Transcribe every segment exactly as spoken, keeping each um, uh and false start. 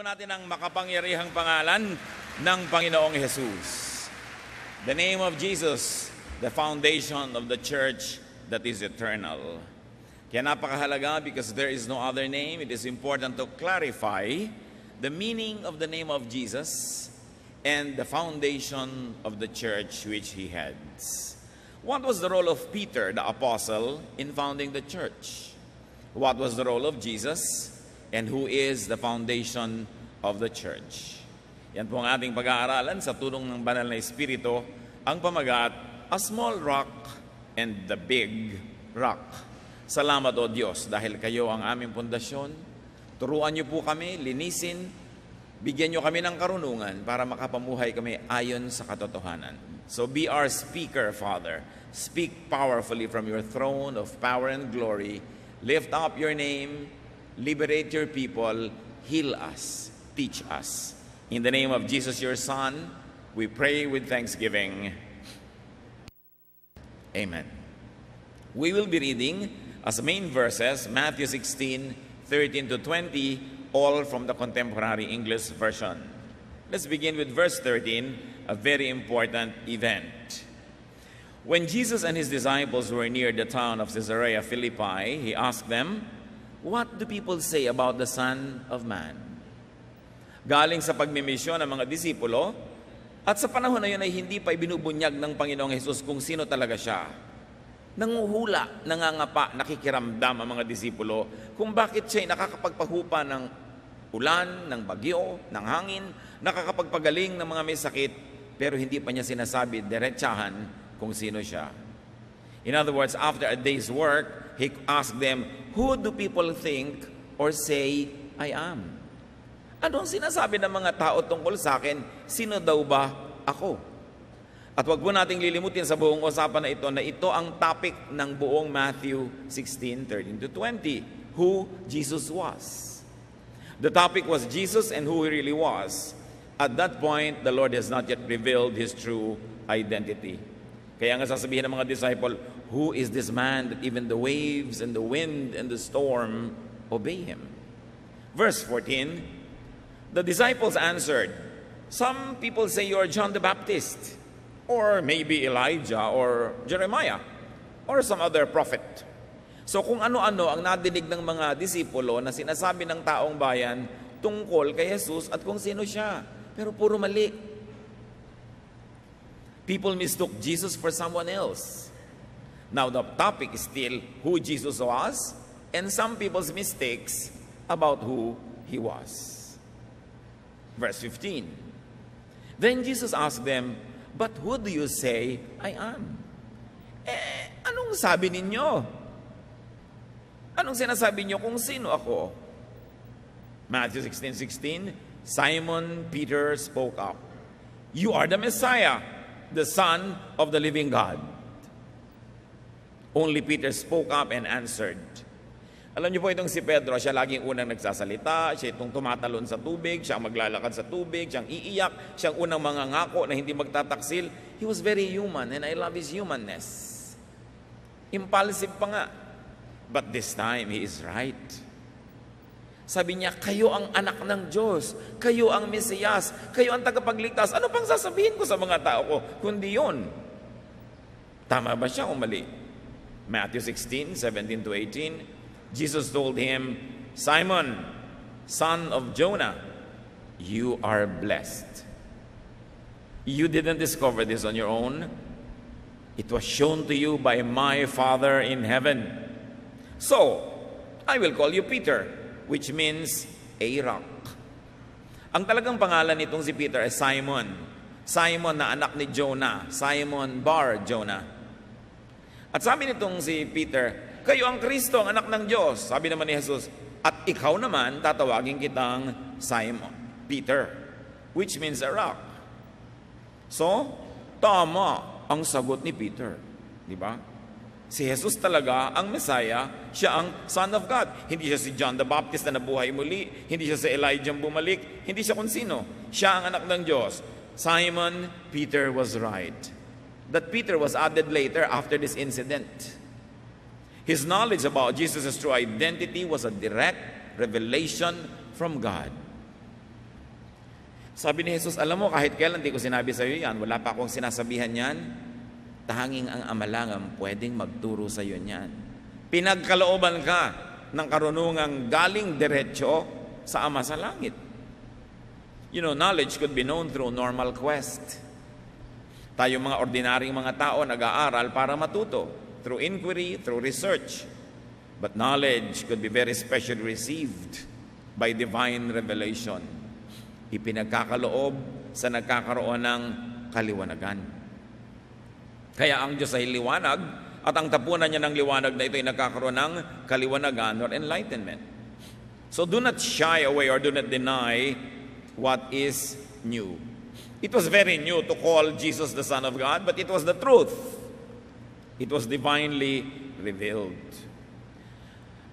po natin ang makapangyarihang pangalan ng Panginoong Jesus. The name of Jesus, the foundation of the church that is eternal. Kaya napakahalaga because there is no other name. It is important to clarify the meaning of the name of Jesus and the foundation of the church which he heads. What was the role of Peter, the apostle, in founding the church? What was the role of Jesus? And who is the foundation of the church? Yan po ang ating pag-aaralan sa tulong ng Banal na Espiritu, ang pamagat, A Small Rock and the Big Rock. Salamat o Diyos dahil kayo ang aming pundasyon. Turuan niyo po kami, linisin, bigyan niyo kami ng karunungan para makapamuhay kami ayon sa katotohanan. So be our speaker, Father. Speak powerfully from your throne of power and glory. Lift up your name. Liberate your people, heal us, teach us. In the name of Jesus, your Son, we pray with thanksgiving. Amen. We will be reading as main verses, Matthew sixteen, thirteen to twenty, all from the Contemporary English Version. Let's begin with verse thirteen, a very important event. When Jesus and his disciples were near the town of Caesarea Philippi, he asked them, "What do people say about the Son of Man?" Galing sa pagmimisyon ng mga disipulo, at sa panahon na yun ay hindi pa ibinubunyag ng Panginoong Hesus kung sino talaga siya. Nanguhula, nangangapa, nakikiramdam ang mga disipulo kung bakit siya'y nakakapagpahupa ng ulan, ng bagyo, ng hangin, nakakapagpagaling ng mga may sakit, pero hindi pa niya sinasabi diretsahan kung sino siya. In other words, after a day's work, he asked them, "Who do people think or say I am?" Anong sinasabi ng mga tao tungkol sa akin? Sino daw ba ako? At wag po nating lilimutin sa buong usapan na ito na ito ang topic ng buong Matthew sixteen, thirteen to twenty, who Jesus was. The topic was Jesus and who he really was. At that point, the Lord has not yet revealed his true identity. Kaya nga sasabihin ng mga disciple, "Who is this man that even the waves and the wind and the storm obey him?" Verse fourteen, the disciples answered, "Some people say you are John the Baptist, or maybe Elijah, or Jeremiah, or some other prophet." So kung ano-ano ang nadinig ng mga disipulo na sinasabi ng taong bayan tungkol kay Jesus at kung sino siya, pero puro mali. People mistook Jesus for someone else. Now the topic is still who Jesus was and some people's mistakes about who he was. Verse fifteen. Then Jesus asked them, "But who do you say I am?" Eh, anong sabi ninyo? Anong sinasabi niyo kung sino ako? Matthew sixteen sixteen, Simon Peter spoke up, "You are the Messiah, the Son of the living God." Only Peter spoke up and answered. Alam niyo po itong si Pedro, siya laging unang nagsasalita, siya itong tumatalon sa tubig, siya ang maglalakad sa tubig, siya ang iiyak, siya ang unang mangangako na hindi magtataksil. He was very human and I love his humanness. Impulsive pa nga. But this time, he is right. Sabi niya, kayo ang anak ng Diyos, kayo ang Mesiyas, kayo ang tagapagligtas. Ano pang sasabihin ko sa mga tao ko, kundi yun? Tama ba siya o mali? Matthew sixteen, seventeen to eighteen, Jesus told him, "Simon, son of Jonah, you are blessed. You didn't discover this on your own. It was shown to you by my Father in heaven. So, I will call you Peter," which means a rock. Ang talagang pangalan nitong si Peter ay Simon. Simon na anak ni Jonah. Simon bar Jonah. At sabi nitong si Peter, "Kayo ang Kristo, ang anak ng Diyos." Sabi naman ni Jesus, "At ikaw naman, tatawagin kitang Simon, Peter," which means a rock. So, tama ang sagot ni Peter. Di ba? Si Jesus talaga ang Messiah, siya ang Son of God. Hindi siya si John the Baptist na nabuhay muli, hindi siya si Elijah bumalik, hindi siya kung sino. Siya ang anak ng Diyos. Simon Peter was right. That Peter was added later after this incident. His knowledge about Jesus' true identity was a direct revelation from God. Sabi ni Jesus, alam mo, kahit kailan di ko sinabi sa iyo yan, wala pa akong sinasabihan yan, tanging ang amalangang pwedeng magturo sa iyo yan. Pinagkalooban ka ng karunungang galing diretsyo sa Ama sa Langit. You know, knowledge could be known through normal quest. Tayo mga ordinaryong mga tao nag-aaral para matuto, through inquiry, through research. But knowledge could be very specially received by divine revelation. Ipinagkakaloob sa nagkakaroon ng kaliwanagan. Kaya ang Diyos ay liwanag at ang tapunan niya ng liwanag na ito ay nagkakaroon ng kaliwanagan or enlightenment. So do not shy away or do not deny what is new. It was very new to call Jesus the Son of God, but it was the truth. It was divinely revealed.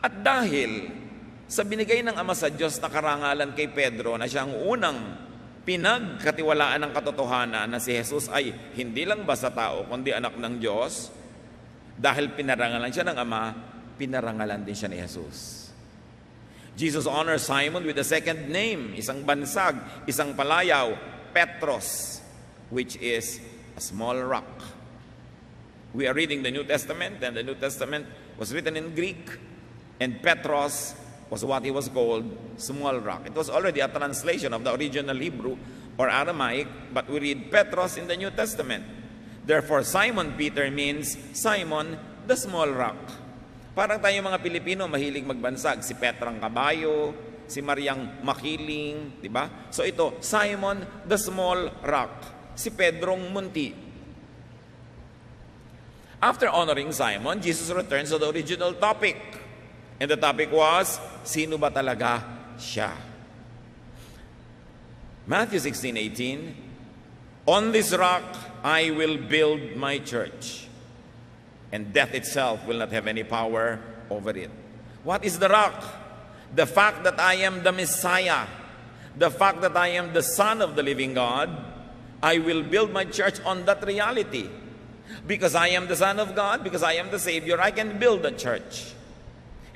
At dahil sa binigay ng Ama sa Diyos na karangalan kay Pedro na siyang unang pinagkatiwalaan ng katotohanan na si Jesus ay hindi lang basta tao kundi anak ng Diyos, dahil pinarangalan siya ng Ama, pinarangalan din siya ni Jesus. Jesus honors Simon with a second name, isang bansag, isang palayaw, Petros, which is a small rock. We are reading the New Testament, and the New Testament was written in Greek. And Petros was what he was called, small rock. It was already a translation of the original Hebrew or Aramaic, but we read Petros in the New Testament. Therefore, Simon Peter means Simon, the small rock. Parang tayo mga Pilipino, mahilig magbansag. Si Petrang Kabayo, si Mariang Makiling, di ba? So ito, Simon, the small rock. Si Pedrong Munti. After honoring Simon, Jesus returns to the original topic. And the topic was, sino ba talaga siya? Matthew sixteen eighteen, on this rock I will build my church, and death itself will not have any power over it. What is the rock? The fact that I am the Messiah, the fact that I am the Son of the living God. I will build my church on that reality. Because I am the Son of God, because I am the Savior, I can build a church.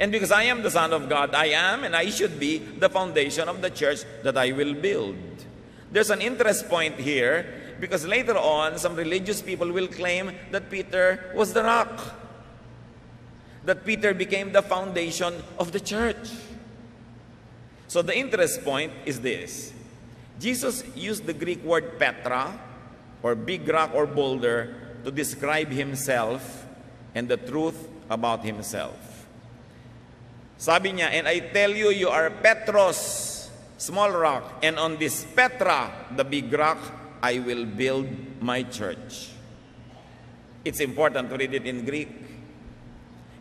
And because I am the Son of God, I am and I should be the foundation of the church that I will build. There's an interest point here because later on, some religious people will claim that Peter was the rock. That Peter became the foundation of the church. So the interest point is this. Jesus used the Greek word Petra, or big rock or boulder, to describe himself and the truth about himself. Sabi niya, and I tell you, you are Petros, small rock, and on this Petra, the big rock, I will build my church. It's important to read it in Greek.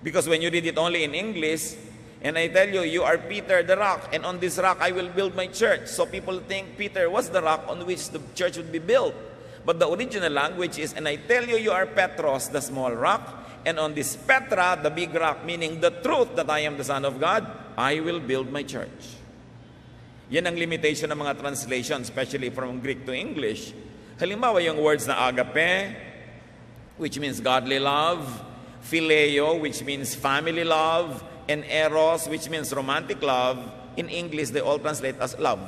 Because when you read it only in English, and I tell you, you are Peter the rock, and on this rock I will build my church. So people think Peter was the rock on which the church would be built. But the original language is, and I tell you, you are Petros, the small rock, and on this Petra, the big rock, meaning the truth that I am the Son of God, I will build my church. Yan ang limitation ng mga translations, especially from Greek to English. Halimbawa yung words na agape, which means godly love, phileo, which means family love, and eros, which means romantic love, in English, they all translate as love.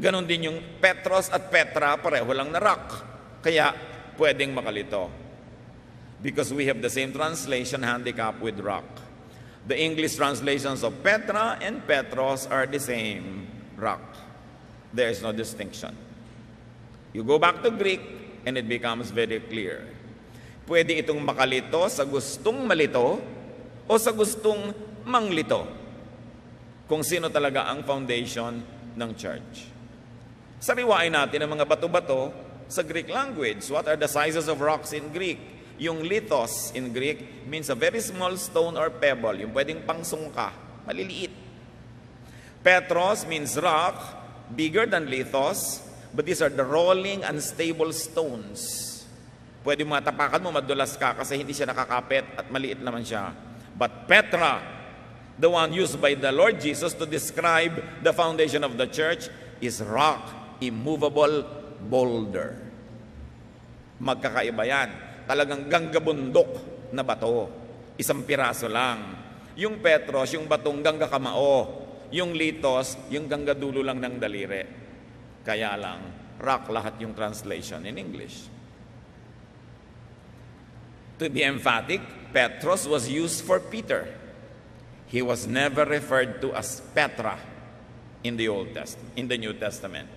Ganon din yung Petros at Petra, pareho lang na rock. Kaya pwedeng makalito. Because we have the same translation handicap with rock. The English translations of Petra and Petros are the same rock. There is no distinction. You go back to Greek and it becomes very clear. Pwede itong makalito sa gustong malito o sa gustong manglito kung sino talaga ang foundation ng church. Sariwain natin ang mga bato-bato sa Greek language. What are the sizes of rocks in Greek? Yung lithos in Greek means a very small stone or pebble, yung pwedeng pangsungka, maliliit. Petros means rock, bigger than lithos, but these are the rolling, unstable stones. Pwede matapakan mo, madulas ka kasi hindi siya nakakapit at maliit naman siya. But Petra, the one used by the Lord Jesus to describe the foundation of the church, is rock, immovable boulder. Magkakaiba yan. Talagang ganggabundok na bato. Isang piraso lang. Yung Petros, yung batong ganggakamao. Yung litos, yung ganggadulo lang ng daliri. Kaya lang, rock lahat yung translation in English. To be emphatic, Petros was used for Peter. He was never referred to as Petra in the Old Testament, in the New Testament.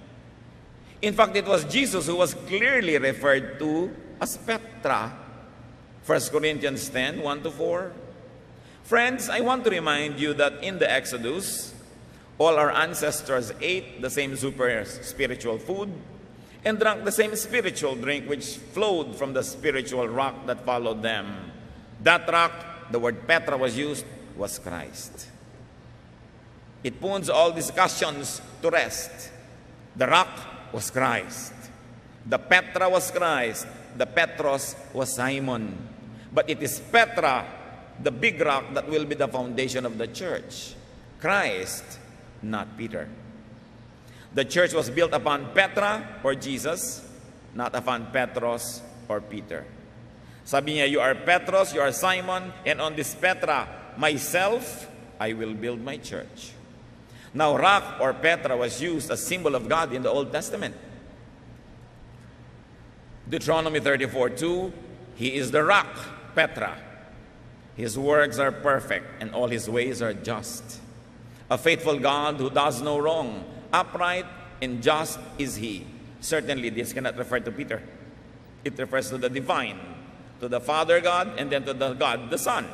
In fact, it was Jesus who was clearly referred to as Petra. First Corinthians ten, one to four. Friends, I want to remind you that in the Exodus, all our ancestors ate the same super spiritual food and drank the same spiritual drink which flowed from the spiritual rock that followed them. That rock, the word Petra was used, was Christ. It puts all discussions to rest. The rock was Christ. The Petra was Christ. The Petros was Simon. But it is Petra, the big rock, that will be the foundation of the church. Christ, not Peter. The church was built upon Petra or Jesus, not upon Petros or Peter. Sabi niya, you are Petros, you are Simon, and on this Petra, myself, I will build my church. Now, rock or Petra was used as symbol of God in the Old Testament. Deuteronomy thirty-four, two, he is the rock, Petra. His works are perfect and all his ways are just. A faithful God who does no wrong, upright and just is he. Certainly, this cannot refer to Peter. It refers to the divine, to the Father God, and then to the God, the Son.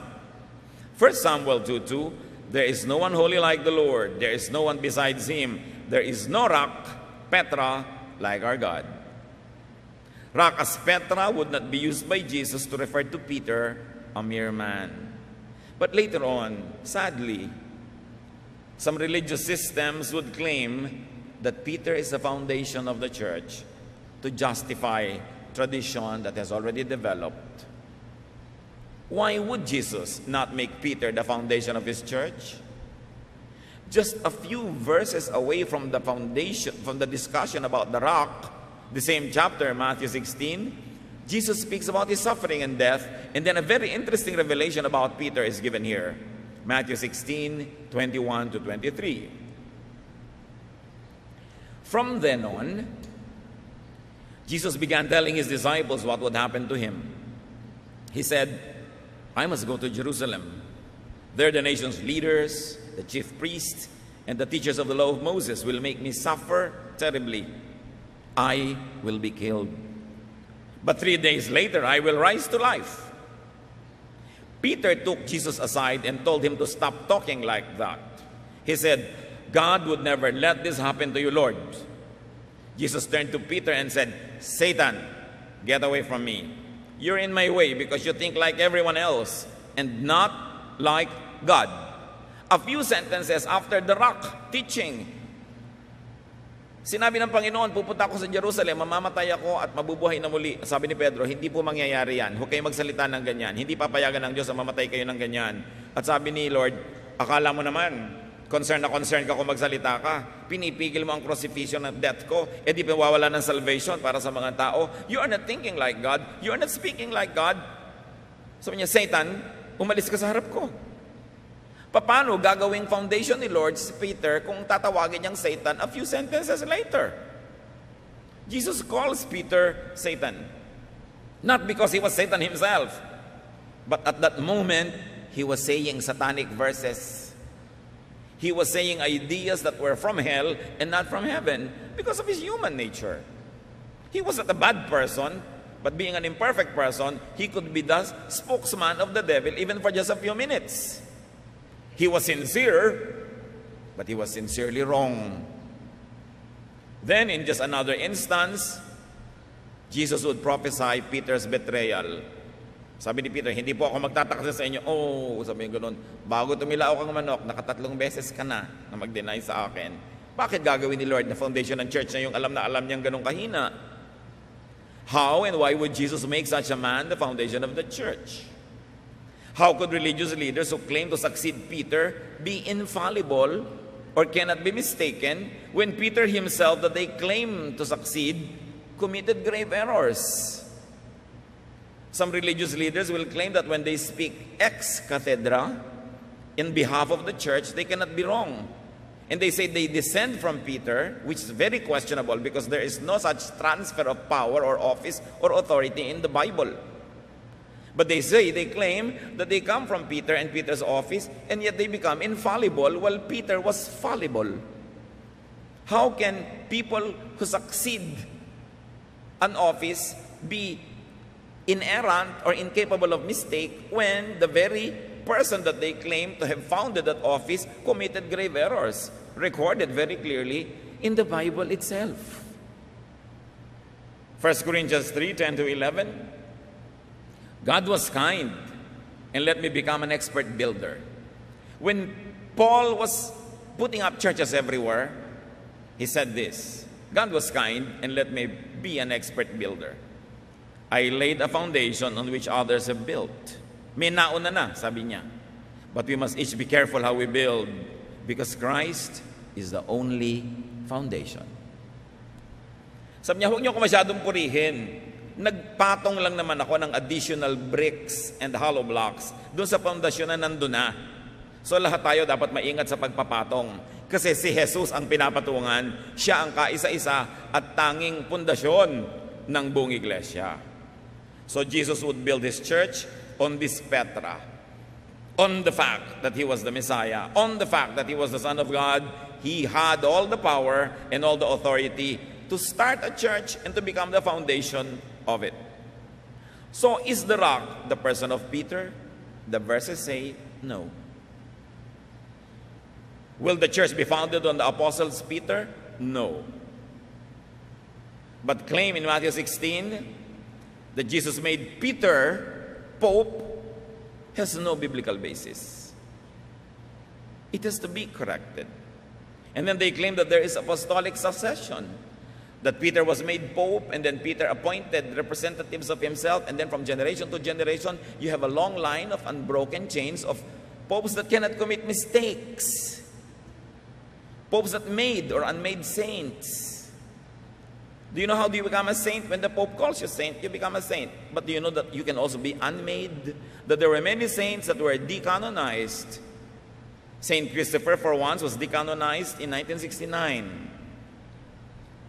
First Samuel two, two, there is no one holy like the Lord. There is no one besides him. There is no rock, Petra, like our God. Rock as Petra would not be used by Jesus to refer to Peter, a mere man. But later on, sadly, some religious systems would claim that Peter is the foundation of the church to justify tradition that has already developed. Why would Jesus not make Peter the foundation of his church? Just a few verses away from the foundation, from the discussion about the rock, the same chapter, Matthew sixteen, Jesus speaks about his suffering and death, and then a very interesting revelation about Peter is given here. Matthew sixteen, twenty-one to twenty-three. From then on, Jesus began telling his disciples what would happen to him. He said, I must go to Jerusalem. There the nation's leaders, the chief priests, and the teachers of the law of Moses will make me suffer terribly. I will be killed. But three days later, I will rise to life. Peter took Jesus aside and told him to stop talking like that. He said, God would never let this happen to you, Lord. Jesus turned to Peter and said, Satan, get away from me. You're in my way because you think like everyone else and not like God. A few sentences after the rock teaching, sinabi ng Panginoon, pupunta ako sa Jerusalem, mamamatay ako at mabubuhay na muli. Sabi ni Pedro, hindi po mangyayari yan. Huwag kayong magsalita ng ganyan. Hindi papayagan ng Diyos na mamatay kayo ng ganyan. At sabi ni Lord, akala mo naman, concern na concern ka kung magsalita ka. Pinipigil mo ang crucifixion ng death ko. E di pinawawala ng salvation para sa mga tao. You are not thinking like God. You are not speaking like God. Sabi niya, Satan, umalis ka sa harap ko. Paano gagawing foundation ni Lord si Peter kung tatawagin niyang Satan a few sentences later? Jesus calls Peter Satan. Not because he was Satan himself, but at that moment, he was saying satanic verses. He was saying ideas that were from hell and not from heaven because of his human nature. He was not a bad person, but being an imperfect person, he could be the spokesman of the devil even for just a few minutes. He was sincere, but he was sincerely wrong. Then, in just another instance, Jesus would prophesy Peter's betrayal. Sabi ni Peter, hindi po ako magtataksa sa inyo. Oh, sabi niya ganoon, bago tumilaw kang manok, nakatatlong beses ka na na mag-deny sa akin. Bakit gagawin ni Lord na foundation ng church na yung alam na alam niyang ganong kahina? How and why would Jesus make such a man the foundation of the church? How could religious leaders who claim to succeed Peter be infallible or cannot be mistaken when Peter himself, that they claim to succeed, committed grave errors? Some religious leaders will claim that when they speak ex cathedra in behalf of the church, they cannot be wrong And they say they descend from Peter, which is very questionable because there is no such transfer of power or office or authority in the Bible. But they say, they claim that they come from Peter and Peter's office, and yet they become infallible while Peter was fallible. How can people who succeed an office be inerrant or incapable of mistake when the very person that they claim to have founded that office committed grave errors, recorded very clearly in the Bible itself? First Corinthians three, ten to eleven. God was kind and let me become an expert builder. When Paul was putting up churches everywhere, he said this, God was kind and let me be an expert builder. I laid a foundation on which others have built. May nauna na, sabi niya. But we must each be careful how we build, because Christ is the only foundation. Sabi niya, huwag niyo ko masyadong purihin. Nagpatong lang naman ako ng additional bricks and hollow blocks doon sa foundation na nandun na. So lahat tayo dapat maingat sa pagpapatong. Kasi si Jesus ang pinapatungan, siya ang kaisa-isa at tanging pundasyon ng buong iglesia. So Jesus would build His church on this Petra, on the fact that He was the Messiah, on the fact that He was the Son of God. He had all the power and all the authority to start a church and to become the foundation of it. So is the rock the person of Peter? The verses say no. Will the church be founded on the apostles Peter? No. But claim in Matthew sixteen that Jesus made Peter Pope has no biblical basis. It has to be corrected. And then they claim that there is apostolic succession, that Peter was made Pope, and then Peter appointed representatives of himself, and then from generation to generation, you have a long line of unbroken chains of popes that cannot commit mistakes, popes that made or unmade saints. Do you know how do you become a saint? When the Pope calls you saint, you become a saint. But do you know that you can also be unmade? That there were many saints that were decanonized. Saint Christopher, for once, was decanonized in nineteen sixty-nine.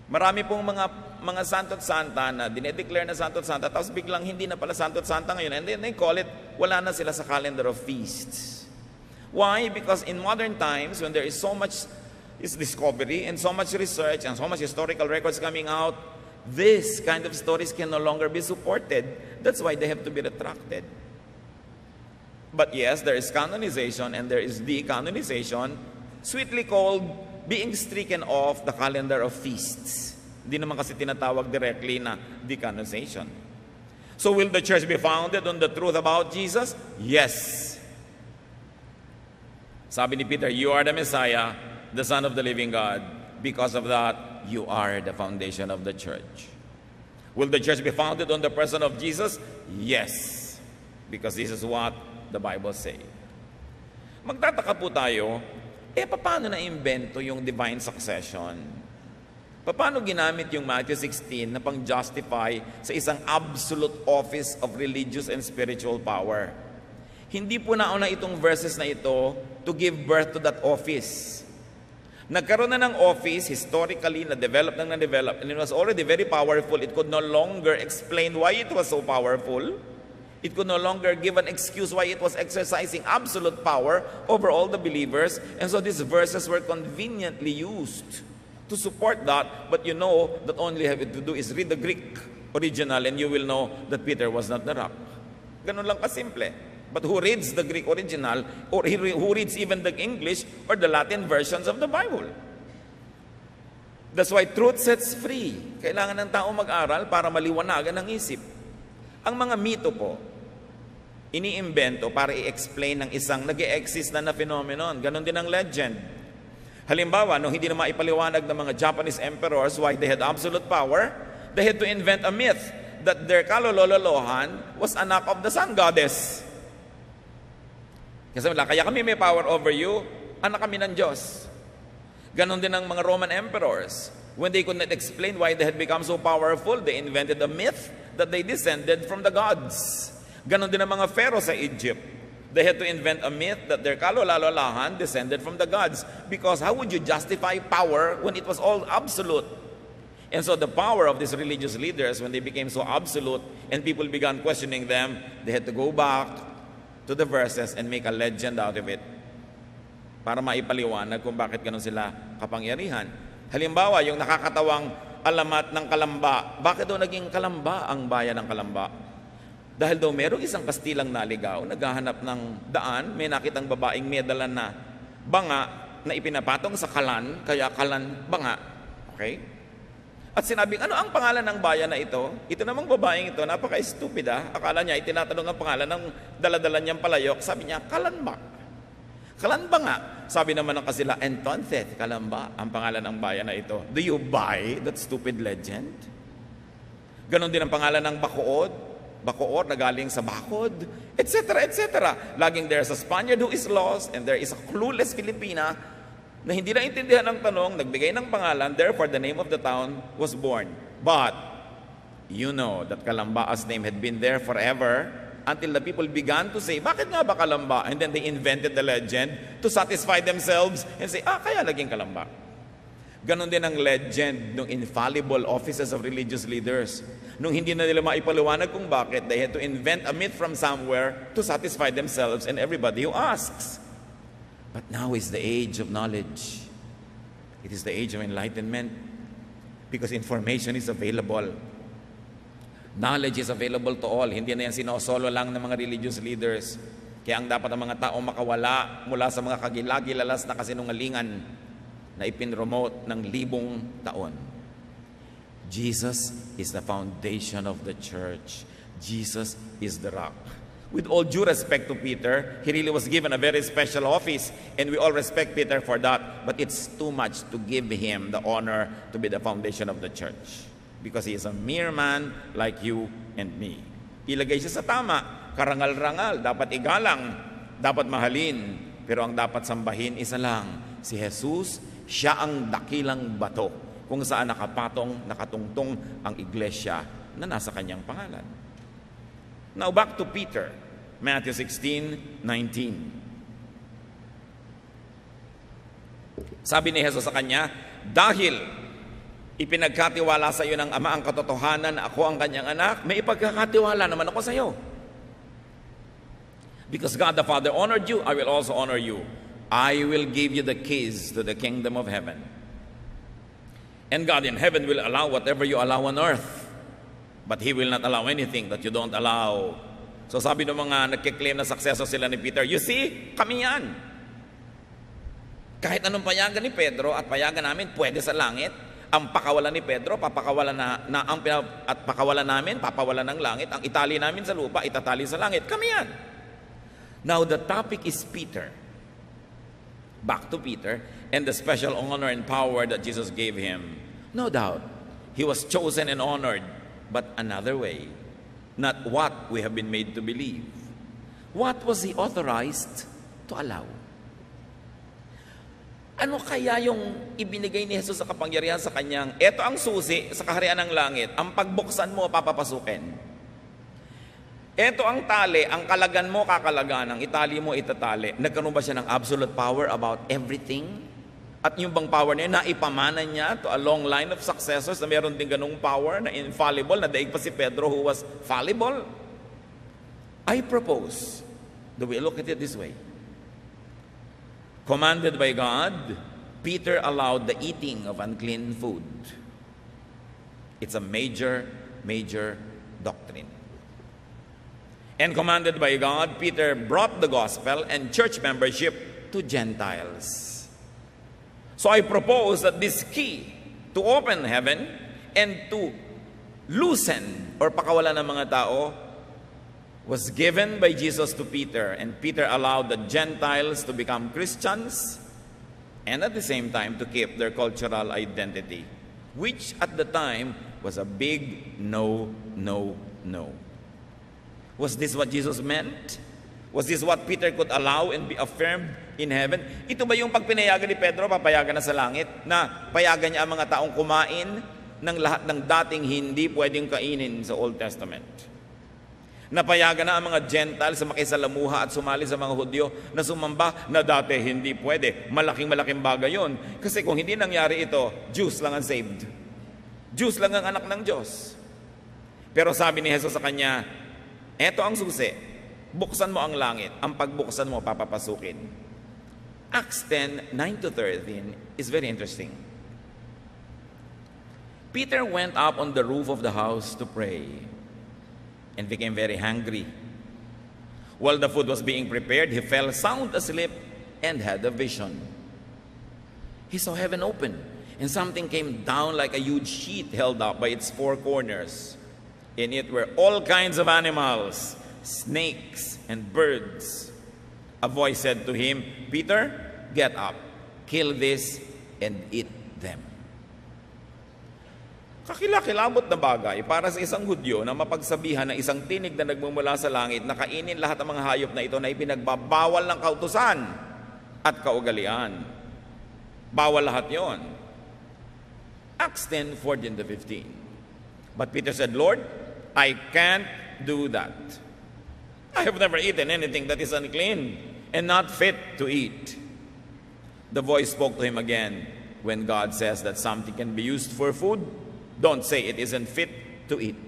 Marami pong mga, mga santo't santa na dinedeclare na santo't santa, tapos biglang hindi na pala santo't santa ngayon. And then they call it, wala na sila sa calendar of feasts. Why? Because in modern times, when there is so much It's discovery and so much research and so much historical records coming out, this kind of stories can no longer be supported. That's why they have to be retracted. But yes, there is canonization and there is decanonization, sweetly called being stricken off the calendar of feasts. Hindi naman kasi tinatawag directly na decanonization. So will the church be founded on the truth about Jesus? Yes. Sabi ni Peter, you are the Messiah, the Son of the living God. Because of that, you are the foundation of the church. Will the church be founded on the person of Jesus? Yes. Because this is what the Bible says. Magtataka po tayo, eh paano na-invento yung divine succession? Paano ginamit yung Matthew sixteen na pang-justify sa isang absolute office of religious and spiritual power? Hindi po nauna itong verses na ito to give birth to that office. Nagkaroon na ng office, historically, na-develop na na-develop, and it was already very powerful. It could no longer explain why it was so powerful. It could no longer give an excuse why it was exercising absolute power over all the believers. And so these verses were conveniently used to support that. But you know that only have it to do is read the Greek original, and you will know that Peter was not the rock. Ganun lang kasimple. But who reads the Greek original, or who reads even the English or the Latin versions of the Bible? That's why truth sets free. Kailangan ng tao mag-aral para maliwanagan ang isip. Ang mga mito po, iniimbento para i-explain ng isang nag-e-exist na na phenomenon. Ganon din ang legend. Halimbawa, nung hindi na maipaliwanag ng mga Japanese emperors why they had absolute power, they had to invent a myth that their kalolololohan was anak of the sun goddess. Kasi wala, kaya kami may power over you, anak kami ng Diyos. Ganon din ang mga Roman emperors. When they could not explain why they had become so powerful, they invented a myth that they descended from the gods. Ganon din ang mga pharaoh sa Egypt. They had to invent a myth that their kalolalahan descended from the gods, because how would you justify power when it was all absolute? And so the power of these religious leaders, when they became so absolute and people began questioning them, they had to go back to the verses and make a legend out of it para maipaliwanag kung bakit ganun sila kapangyarihan. Halimbawa, yung nakakatawang alamat ng Kalamba. Bakit daw naging Kalamba ang bayan ng Kalamba? Dahil daw merong isang Kastilang naligaw, naghahanap ng daan, may nakitang babaeng may dala na banga na ipinapatong sa kalan, kaya Kalan Banga. Okay? At sinabing, ano ang pangalan ng bayan na ito? Ito namang babaeng ito, napaka-stupid ah. Akala niya, itinatanong ang pangalan ng daladala niyang palayok. Sabi niya, Kalamba. Kalamba nga. Sabi naman ng kasila, entonces, Kalamba, ang pangalan ng bayan na ito. Do you buy that stupid legend? Ganon din ang pangalan ng Bacoor. Bacoor na galing sa Bacod, et cetera, et cetera. Laging there's a Spaniard who is lost and there is a clueless Filipina na hindi naintindihan ng tanong, nagbigay ng pangalan, therefore the name of the town was born. But, you know that Kalamba's name had been there forever until the people began to say, bakit nga ba Kalamba? And then they invented the legend to satisfy themselves and say, ah, kaya naging Kalamba. Ganon din ang legend ng infallible offices of religious leaders. Nung hindi na nila maipaliwanag kung bakit, they had to invent a myth from somewhere to satisfy themselves and everybody who asks. But now is the age of knowledge. It is the age of enlightenment because information is available. Knowledge is available to all. Hindi na yan sinosolo lang ng mga religious leaders. Kaya ang dapat ang mga tao makawala mula sa mga kagilagilalas na kasinungalingan na ipinromote ng libong taon. Jesus is the foundation of the church. Jesus is the rock. With all due respect to Peter, he really was given a very special office, and we all respect Peter for that, but it's too much to give him the honor to be the foundation of the church because he is a mere man like you and me. Ilagay siya sa tama, karangal-rangal, dapat igalang, dapat mahalin, pero ang dapat sambahin isa lang, si Jesus. Siya ang dakilang bato kung saan nakapatong, nakatungtong ang iglesia na nasa kanyang pangalan. Now back to Peter, Matthew sixteen nineteen. Sabi ni Jesus sa kanya, dahil ipinagkatiwala sa iyo ng Ama ang katotohanan na ako ang kanyang anak, may ipagkakatiwala naman ako sa iyo. Because God the Father honored you, I will also honor you. I will give you the keys to the kingdom of heaven. And God in heaven will allow whatever you allow on earth. But He will not allow anything that you don't allow. So sabi ng mga nagkiklaim na sakseso sila ni Peter, you see, kami yan. Kahit anong payagan ni Pedro at payagan namin, pwede sa langit. Ang pakawalan ni Pedro, papakawalan na, na ang, at pakawalan namin, papawalan ng langit. Ang itali namin sa lupa, itatali sa langit. Kami yan. Now the topic is Peter. Back to Peter and the special honor and power that Jesus gave him. No doubt, he was chosen and honored. But another way, not what we have been made to believe. What was he authorized to allow? Ano kaya yung ibinigay ni Jesus sa kapangyarihan sa kanyang, eto ang susi sa kaharian ng langit, ang pagbuksan mo, papapasukin. Eto ang tali, ang kalagan mo, kakalagan, ang itali mo, itatali. Nagkaroon ba siya ng absolute power about everything? At yung bang power niya, naipamana niya to a long line of successors na meron din ganung power na infallible, na daig pa si Pedro who was fallible. I propose that we look at it this way. Commanded by God, Peter allowed the eating of unclean food. It's a major, major doctrine. And commanded by God, Peter brought the gospel and church membership to Gentiles. So I propose that this key to open heaven and to loosen or pakawalan ng mga tao was given by Jesus to Peter. And Peter allowed the Gentiles to become Christians and at the same time to keep their cultural identity, which at the time was a big no, no, no. Was this what Jesus meant? Was this what Peter could allow and be affirmed in heaven? Ito ba yung pagpinayagan ni Pedro, papayagan na sa langit, na payagan niya ang mga taong kumain ng lahat ng dating hindi pwedeng kainin sa Old Testament? Napayagan na ang mga Gentiles sa makisalamuha at sumali sa mga Hudyo na sumamba na dati hindi pwede. Malaking-malaking bagay yun. Kasi kung hindi nangyari ito, Jews lang ang saved. Jews lang ang anak ng Diyos. Pero sabi ni Jesus sa kanya, eto ang susi, buksan mo ang langit, ang pagbuksan mo papapasukin. Acts ten, nine to thirteen is very interesting. Peter went up on the roof of the house to pray and became very hungry. While the food was being prepared, he fell sound asleep and had a vision. He saw heaven open, and something came down like a huge sheet held up by its four corners. In it were all kinds of animals, snakes, and birds. A voice said to him, "Peter, get up, kill this, and eat them." Kakilakilabot na bagay para sa isang Hudyo na mapagsabihan ng isang tinig na nagmumula sa langit na kainin lahat ng mga hayop na ito na ipinagbabawal ng kautusan at kaugalian. Bawal lahat yon. Acts ten, fourteen to fifteen. But Peter said, "Lord, I can't do that. I have never eaten anything that is unclean and not fit to eat." The voice spoke to him again, "When God says that something can be used for food, don't say it isn't fit to eat."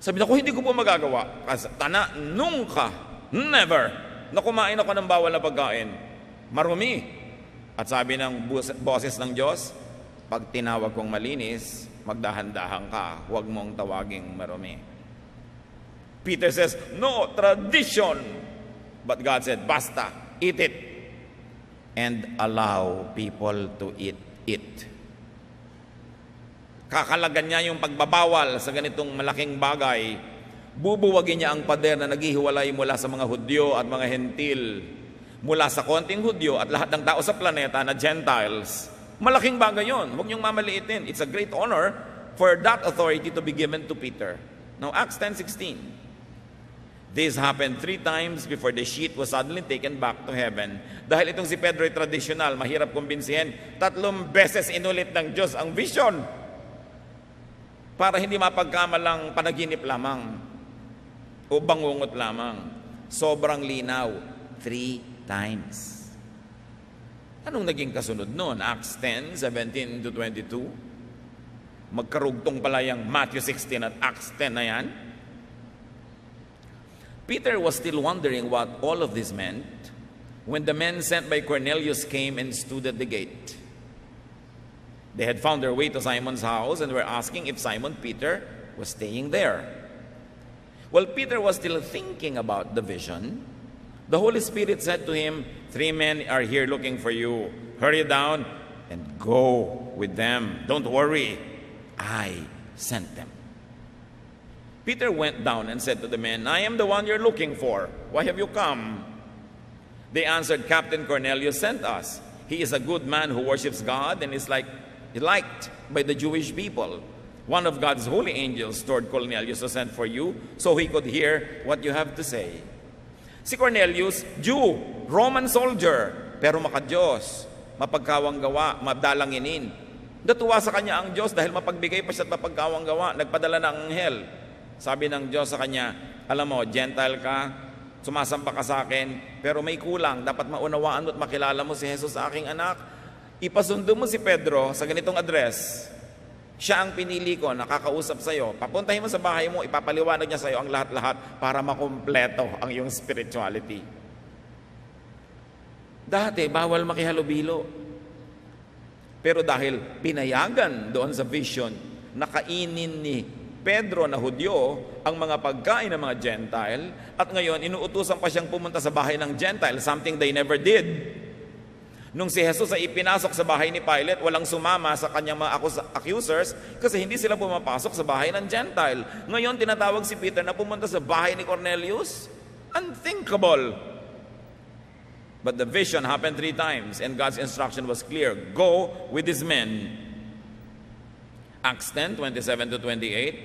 Sabi na, kung hindi ko po magagawa, tana, nunca, never, na kumain ako ng bawal na pagkain, marumi. At sabi ng boses ng Diyos, pag tinawag kong malinis, magdahan-dahan ka, huwag mong tawaging marumi. Peter says, no, tradition. But God said, basta, eat it. And allow people to eat it. Kakalagan niya yung pagbabawal sa ganitong malaking bagay. Bubuwagin niya ang pader na naghihiwalay mula sa mga Hudyo at mga Hentil, mula sa konting Hudyo at lahat ng tao sa planeta na Gentiles. Malaking bagay yon. Huwag niyong mamaliitin. It's a great honor for that authority to be given to Peter. Now, Acts ten sixteen. This happened three times before the sheet was suddenly taken back to heaven. Dahil itong si Pedro ay tradisyonal, mahirap kumbinsihin, tatlong beses inulit ng Diyos ang vision. Para hindi mapagkamalang panaginip lamang o bangungot lamang. Sobrang linaw. Three times. Anong naging kasunod noon? Acts ten, seventeen to twenty-two. Magkarugtong pala yung Matthew sixteen at Acts ten na yan. Peter was still wondering what all of this meant when the men sent by Cornelius came and stood at the gate. They had found their way to Simon's house and were asking if Simon Peter was staying there. While Peter was still thinking about the vision, the Holy Spirit said to him, "Three men are here looking for you. Hurry down and go with them. Don't worry, I sent them." Peter went down and said to the men, "I am the one you're looking for. Why have you come?" They answered, "Captain Cornelius sent us. He is a good man who worships God and is like liked by the Jewish people. One of God's holy angels told Cornelius to send for you so he could hear what you have to say." Si Cornelius, Jew, Roman soldier, pero maka-Diyos, mapagkawang gawa, madalanginin. Natuwa sa kanya ang Diyos dahil mapagbigay pa siya at mapagkawang gawa, nagpadala ng anghel. Sabi ng Diyos sa kanya, alam mo, Gentile ka, sumasamba ka sa akin, pero may kulang, dapat maunawaan mo at makilala mo si Jesus aking anak. Ipasundo mo si Pedro sa ganitong address. Siya ang pinili ko, nakakausap sa'yo. Papuntahin mo sa bahay mo, ipapaliwanag niya sa'yo ang lahat-lahat para makumpleto ang iyong spirituality. Dati, bawal makihalubilo. Pero dahil pinayagan doon sa vision, nakainin ni Pedro na Hudyo ang mga pagkain ng mga Gentile at ngayon, inuutusan pa siyang pumunta sa bahay ng Gentile, something they never did. Nung si Jesus ay ipinasok sa bahay ni Pilate, walang sumama sa kanyang mga accusers kasi hindi sila pumapasok sa bahay ng Gentile. Ngayon, tinatawag si Peter na pumunta sa bahay ni Cornelius? Unthinkable! But the vision happened three times and God's instruction was clear. Go with these men. Acts ten, twenty-seven to twenty-eight.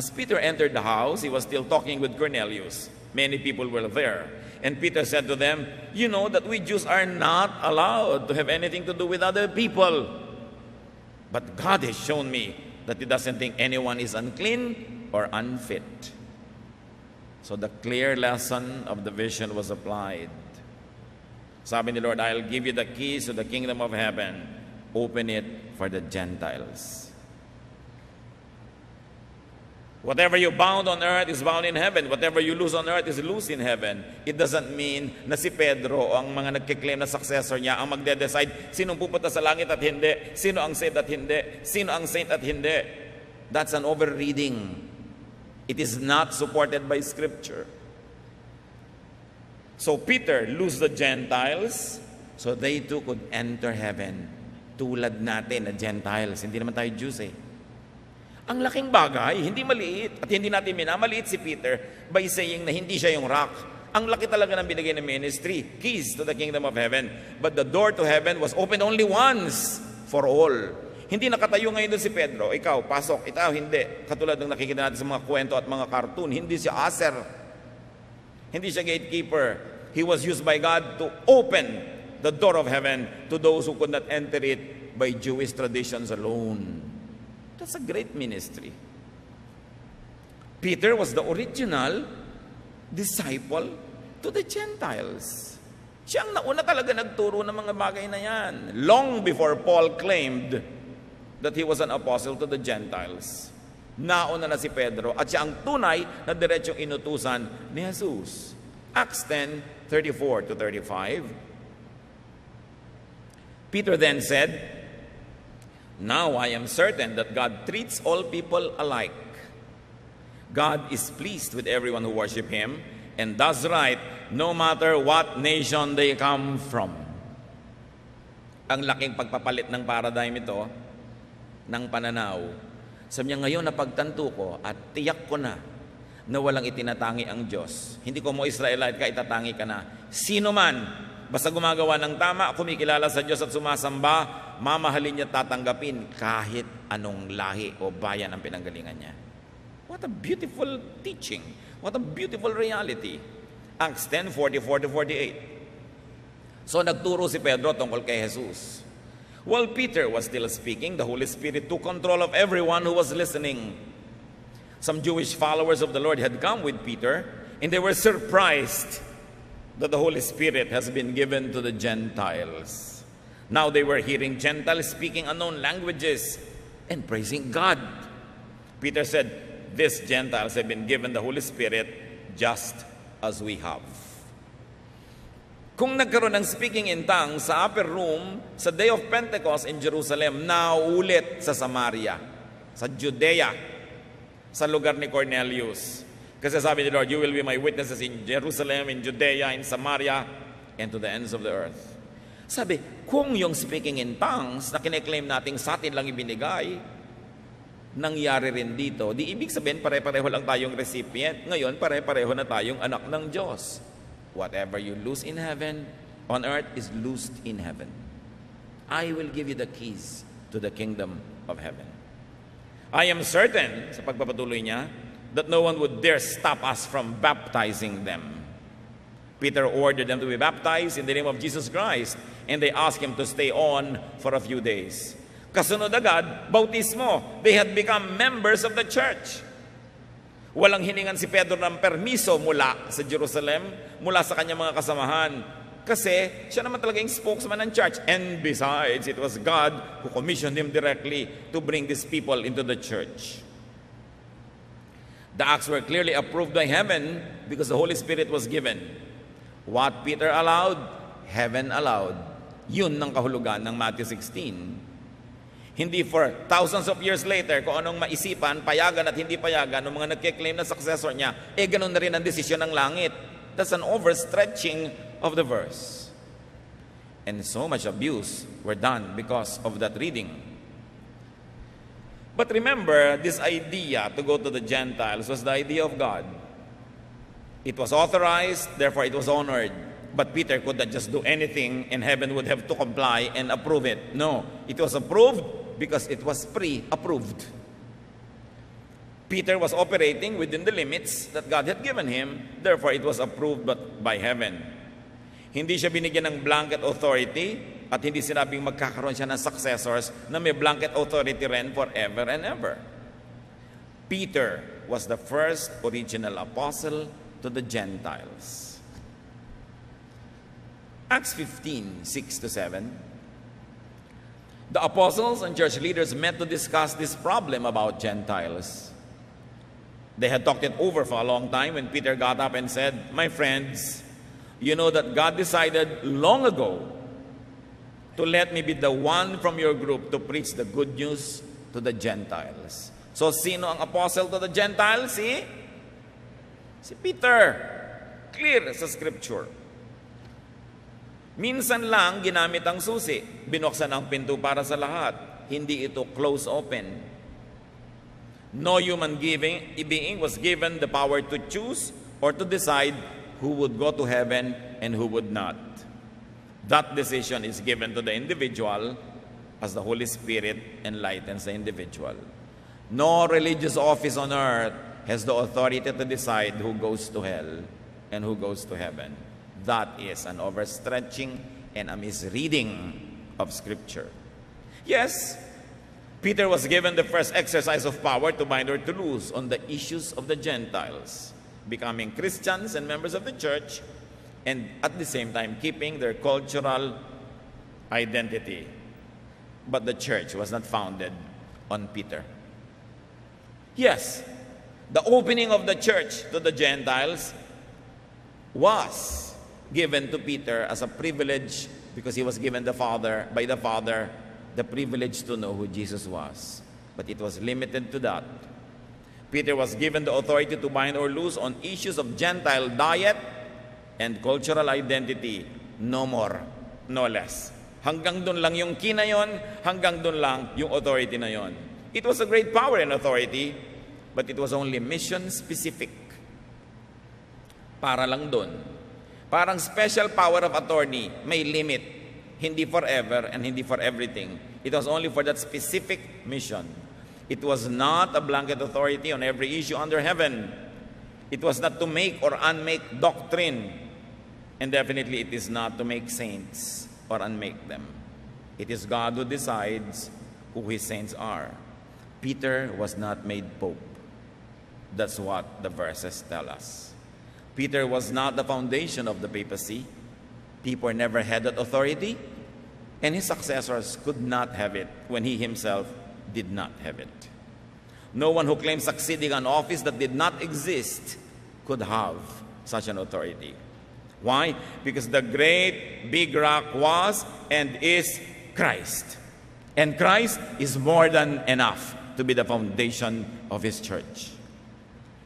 As Peter entered the house, he was still talking with Cornelius. Many people were there. And Peter said to them, "You know that we Jews are not allowed to have anything to do with other people. But God has shown me that He doesn't think anyone is unclean or unfit." So the clear lesson of the vision was applied. Sabi ni Lord, I'll give you the keys to the kingdom of heaven. Open it for the Gentiles. Whatever you bound on earth is bound in heaven. Whatever you loose on earth is loose in heaven. It doesn't mean na si Pedro, ang mga nagkiklaim na successor niya, ang magde-decide sinong pupunta sa langit at hindi, sino ang saved at hindi, sino ang saint at hindi. That's an overreading. It is not supported by Scripture. So Peter loosed the Gentiles so they too could enter heaven. Tulad natin na Gentiles. Hindi naman tayo Jews eh. Ang laking bagay, hindi maliit. At hindi natin minamaliit si Peter by saying na hindi siya yung rock. Ang laki talaga ng binigay ng ministry. Keys to the kingdom of heaven. But the door to heaven was opened only once for all. Hindi nakatayo ngayon doon si Pedro. Ikaw, pasok. Ikaw, hindi. Katulad ng nakikita natin sa mga kwento at mga cartoon. Hindi siya aser. Hindi siya gatekeeper. He was used by God to open the door of heaven to those who could not enter it by Jewish traditions alone. That's a great ministry. Peter was the original disciple to the Gentiles. Siya ang nauna talaga nagturo ng mga bagay na yan. Long before Paul claimed that he was an apostle to the Gentiles. Nauna na si Pedro at siya ang tunay na diretsyong inutusan ni Jesus. Acts ten, thirty-four to thirty-five. Peter then said, Now I am certain that God treats all people alike. God is pleased with everyone who worship Him and does right no matter what nation they come from. Ang laking pagpapalit ng paradigm ito ng pananaw. Sabi niya, ngayon napagtanto ko at tiyak ko na na walang itinatangi ang Diyos. Hindi ko mo Israelite ka, itatangi ka na. Sino man, basta gumagawa ng tama, kumikilala sa Diyos at sumasamba, mamahalin niya tatanggapin kahit anong lahi o bayan ang pinanggalingan niya. What a beautiful teaching. What a beautiful reality. Acts ten, forty-four to forty-eight. So nagturo si Pedro tungkol kay Jesus. While Peter was still speaking, the Holy Spirit took control of everyone who was listening. Some Jewish followers of the Lord had come with Peter, and they were surprised that the Holy Spirit has been given to the Gentiles. Now they were hearing Gentiles speaking unknown languages and praising God. Peter said, These Gentiles have been given the Holy Spirit just as we have. Kung nagkaroon ng speaking in tongues sa upper room, sa day of Pentecost in Jerusalem, naulit sa Samaria, sa Judea, sa lugar ni Cornelius. Kasi sabi ni Lord, You will be my witnesses in Jerusalem, in Judea, in Samaria, and to the ends of the earth. Sabi, kung yung speaking in tongues na kine-claim natin sa atin lang ibinigay, nangyari rin dito, di ibig sabihin pare-pareho lang tayong recipient. Ngayon, pare-pareho na tayong anak ng Diyos. Whatever you lose in heaven, on earth is loosed in heaven. I will give you the keys to the kingdom of heaven. I am certain, sa pagpapatuloy niya, that no one would dare stop us from baptizing them. Peter ordered them to be baptized in the name of Jesus Christ, and they asked him to stay on for a few days. Kasunod agad, bautismo. They had become members of the church. Walang hiningan si Pedro ng permiso mula sa Jerusalem, mula sa kanyang mga kasamahan. Kasi siya naman talaga yung spokesman ng church. And besides, it was God who commissioned him directly to bring these people into the church. The acts were clearly approved by heaven because the Holy Spirit was given. What Peter allowed, heaven allowed. Yun ang kahulugan ng Matthew sixteen. Hindi for thousands of years later, kung anong maisipan, payagan at hindi payagan ng mga nagkiklaim na successor niya, eh ganun na rin ang desisyon ng langit. That's an overstretching of the verse. And so much abuse were done because of that reading. But remember, this idea to go to the Gentiles was the idea of God. It was authorized, therefore it was honored. But Peter could not just do anything and heaven would have to comply and approve it. No, it was approved because it was pre-approved. Peter was operating within the limits that God had given him. Therefore, it was approved by heaven. Hindi siya binigyan ng blanket authority at hindi sinabing magkakaroon siya ng successors na may blanket authority rin forever and ever. Peter was the first original apostle to the Gentiles. Acts fifteen, six to seven. The apostles and church leaders met to discuss this problem about Gentiles. They had talked it over for a long time when Peter got up and said, "My friends, you know that God decided long ago to let me be the one from your group to preach the good news to the Gentiles." So, sino ang apostle to the Gentiles? Si? Si Peter. Clear sa scripture. Minsan lang ginamit ang susi, binuksan ang pinto para sa lahat. Hindi ito close open. No human giving, being was given the power to choose or to decide who would go to heaven and who would not. That decision is given to the individual as the Holy Spirit enlightens the individual. No religious office on earth has the authority to decide who goes to hell and who goes to heaven. That is an overstretching and a misreading of Scripture. Yes, Peter was given the first exercise of power to bind or to loose on the issues of the Gentiles, becoming Christians and members of the church, and at the same time keeping their cultural identity. But the church was not founded on Peter. Yes, the opening of the church to the Gentiles was given to Peter as a privilege because he was given the Father, by the Father, the privilege to know who Jesus was. But it was limited to that. Peter was given the authority to bind or loose on issues of Gentile diet and cultural identity. No more, no less. Hanggang dun lang yung key na yon, hanggang dun lang yung authority na yon. It was a great power and authority, but it was only mission-specific. Para lang dun. Parang special power of attorney, may limit. Hindi forever and hindi for everything. It was only for that specific mission. It was not a blanket authority on every issue under heaven. It was not to make or unmake doctrine. And definitely it is not to make saints or unmake them. It is God who decides who his saints are. Peter was not made pope. That's what the verses tell us. Peter was not the foundation of the papacy. Peter never had that authority, and his successors could not have it when he himself did not have it. No one who claims succeeding an office that did not exist could have such an authority. Why? Because the great big rock was and is Christ. And Christ is more than enough to be the foundation of his church.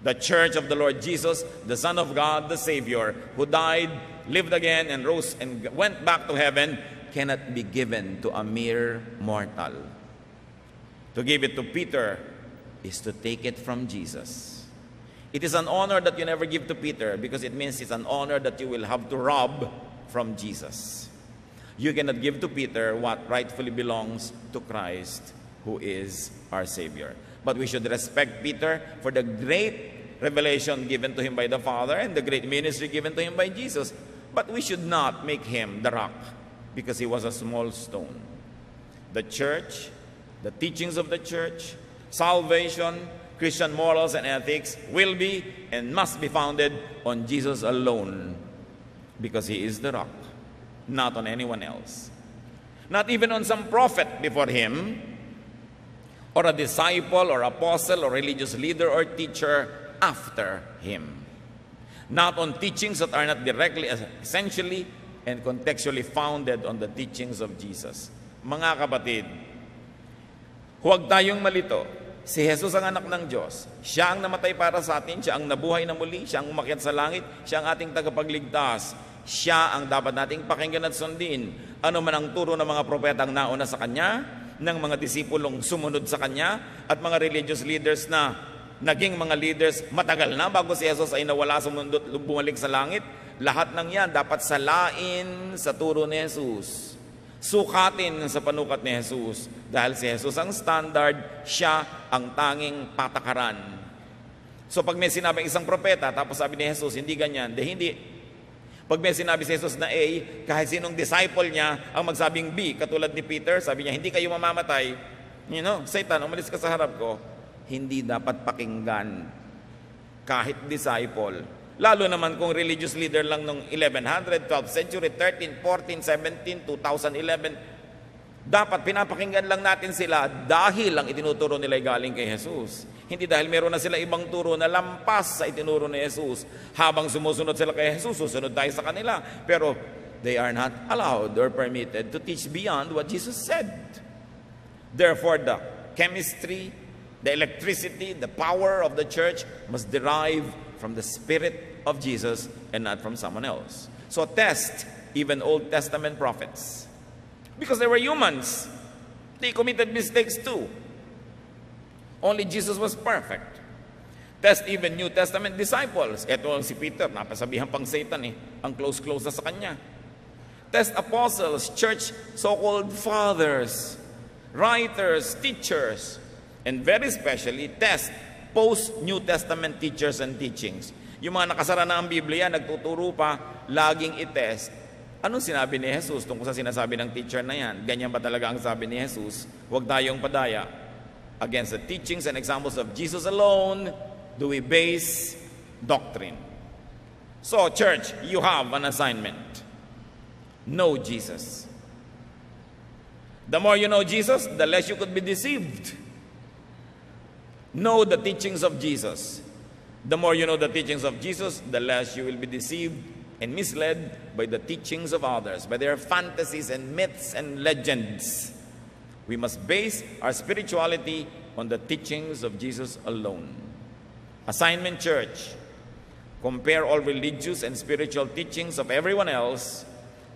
The church of the Lord Jesus, the Son of God, the Savior, who died, lived again, and rose and went back to heaven, cannot be given to a mere mortal. To give it to Peter is to take it from Jesus. It is an honor that you never give to Peter because it means it's an honor that you will have to rob from Jesus. You cannot give to Peter what rightfully belongs to Christ, who is our Savior. But we should respect Peter for the great revelation given to him by the Father and the great ministry given to him by Jesus. But we should not make him the rock because he was a small stone. The church, the teachings of the church, salvation, Christian morals and ethics will be and must be founded on Jesus alone because he is the rock, not on anyone else. Not even on some prophet before him, or a disciple, or apostle, or religious leader, or teacher after him. Not on teachings that are not directly, essentially, and contextually founded on the teachings of Jesus. Mga kapatid, huwag tayong malito. Si Jesus ang anak ng Diyos. Siya ang namatay para sa atin, siya ang nabuhay na muli, siya ang umakyat sa langit, siya ang ating tagapagligtas. Siya ang dapat nating pakinggan at sundin. Ano man ang turo ng mga propetang nauna sa Kanya, ng mga disipulong sumunod sa Kanya at mga religious leaders na naging mga leaders matagal na bago si Jesus ay nawala sa mundo at bumalik sa langit. Lahat ng yan dapat salain sa turo ni Jesus. Sukatin sa panukat ni Jesus dahil si Jesus ang standard, siya ang tanging patakaran. So pag may sinabi isang propeta tapos sabi ni Jesus, hindi ganyan, de hindi. Pag may sinabi si Jesus na A, kahit sinong disciple niya ang magsabing B, katulad ni Peter, sabi niya, hindi kayo mamamatay. You know, Satan, umalis ka sa harap ko. Hindi dapat pakinggan kahit disciple Lalo naman kung religious leader lang nung eleven hundred, twelfth century, thirteenth, fourteenth, seventeenth, two thousand eleven. Dapat pinapakinggan lang natin sila dahil ang itinuturo nila ay galing kay Jesus. Hindi dahil meron na sila ibang turo na lampas sa itinuro ni Jesus. Habang sumusunod sila kay Jesus, susunod tayo sa kanila. Pero they are not allowed or permitted to teach beyond what Jesus said. Therefore, the chemistry, the electricity, the power of the church must derive from the Spirit of Jesus and not from someone else. So test even Old Testament prophets. Because they were humans. They committed mistakes too. Only Jesus was perfect. Test even New Testament disciples. Ito ang si Peter, napasabihan pang Satan eh. Ang close-close na sa kanya. Test apostles, church, so-called fathers, writers, teachers, and very especially test post-New Testament teachers and teachings. Yung mga nakasara na ang Biblia, nagtuturo pa, laging itest. Anong sinabi ni Jesus tungkol sa sinasabi ng teacher na yan? Ganyan ba talaga ang sabi ni Jesus? Huwag tayong padaya. Against the teachings and examples of Jesus alone, do we base doctrine? So, church, you have an assignment. Know Jesus. The more you know Jesus, the less you could be deceived. Know the teachings of Jesus. The more you know the teachings of Jesus, the less you will be deceived and misled by the teachings of others, by their fantasies and myths and legends. We must base our spirituality on the teachings of Jesus alone. Assignment, church. Compare all religious and spiritual teachings of everyone else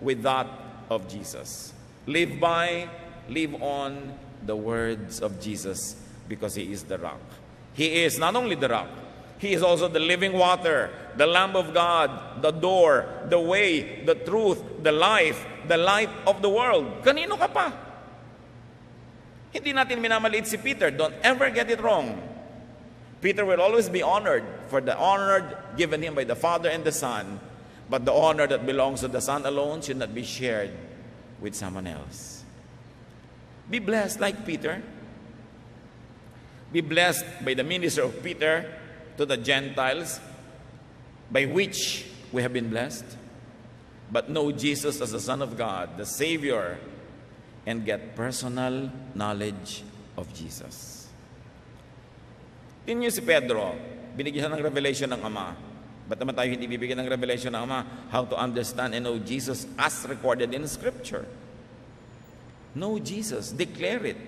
with that of Jesus. Live by, live on the words of Jesus, because he is the rock. He is not only the rock, he is also the living water, the Lamb of God, the door, the way, the truth, the life, the light of the world. Kanino ka pa? Hindi natin minamaliit si Peter. Don't ever get it wrong. Peter will always be honored for the honor given him by the Father and the Son. But the honor that belongs to the Son alone should not be shared with someone else. Be blessed like Peter. Be blessed by the ministry of Peter to the Gentiles, by which we have been blessed. But know Jesus as the Son of God, the Savior, and get personal knowledge of Jesus. Tinyo si Pedro, binigyan ng revelation ng Ama. Ba't naman tayo hindi bibigyan ng revelation ng Ama? How to understand and know Jesus as recorded in Scripture. Know Jesus. Declare it.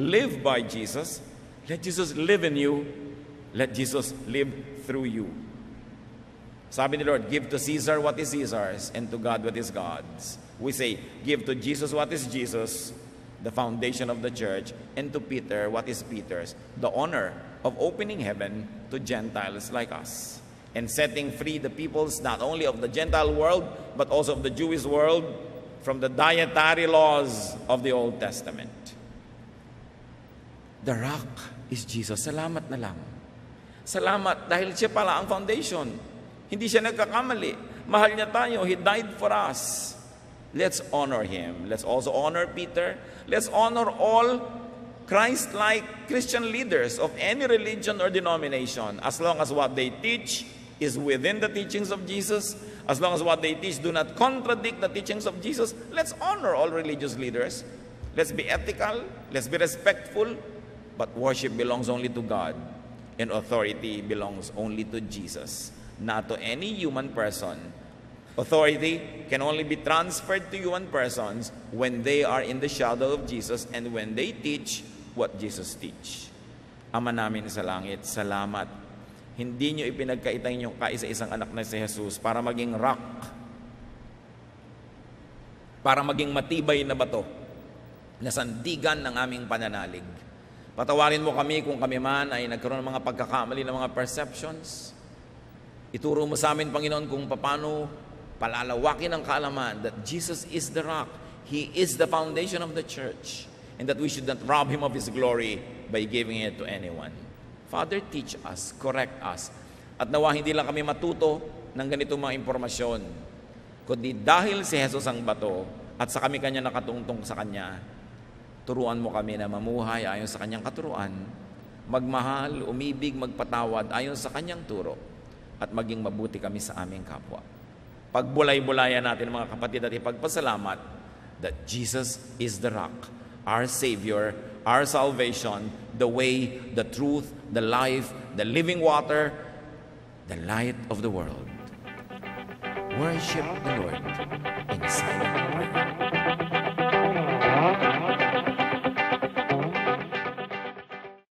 Live by Jesus. Let Jesus live in you. Let Jesus live through you. Sabi ni Lord, give to Caesar what is Caesar's and to God what is God's. We say, give to Jesus what is Jesus, the foundation of the church, and to Peter what is Peter's, the honor of opening heaven to Gentiles like us and setting free the peoples not only of the Gentile world but also of the Jewish world from the dietary laws of the Old Testament. The rock is Jesus. Salamat na lang. Salamat dahil siya pala ang foundation. Hindi siya nagkakamali. Mahal niya tayo. He died for us. Let's honor him. Let's also honor Peter. Let's honor all Christ-like Christian leaders of any religion or denomination, as long as what they teach is within the teachings of Jesus, as long as what they teach do not contradict the teachings of Jesus. Let's honor all religious leaders. Let's be ethical. Let's be respectful. But worship belongs only to God, and authority belongs only to Jesus, not to any human person. Authority can only be transferred to human persons when they are in the shadow of Jesus and when they teach what Jesus teach. Ama namin sa langit, salamat. Hindi nyo ipinagkaita inyong kaisa-isang anak na si Jesus para maging rock, para maging matibay na bato na sandigan ng aming pananalig. Patawarin mo kami kung kami man ay nagkaroon ng mga pagkakamali ng mga perceptions. Ituro mo sa amin, Panginoon, kung paano palalawakin ang kaalaman that Jesus is the rock. He is the foundation of the church. And that we should not rob Him of His glory by giving it to anyone. Father, teach us, correct us. At nawa hindi lang kami matuto ng ganitong mga impormasyon. Kundi dahil si Jesus ang bato at sa kami kanya nakatungtong sa kanya, turuan mo kami na mamuhay ayon sa kanyang katuruan, magmahal, umibig, magpatawad ayon sa kanyang turo, at maging mabuti kami sa aming kapwa. Pagbulay-bulayan natin mga kapatid at ipagpasalamat that Jesus is the rock, our Savior, our salvation, the way, the truth, the life, the living water, the light of the world. Worship the Lord in silence.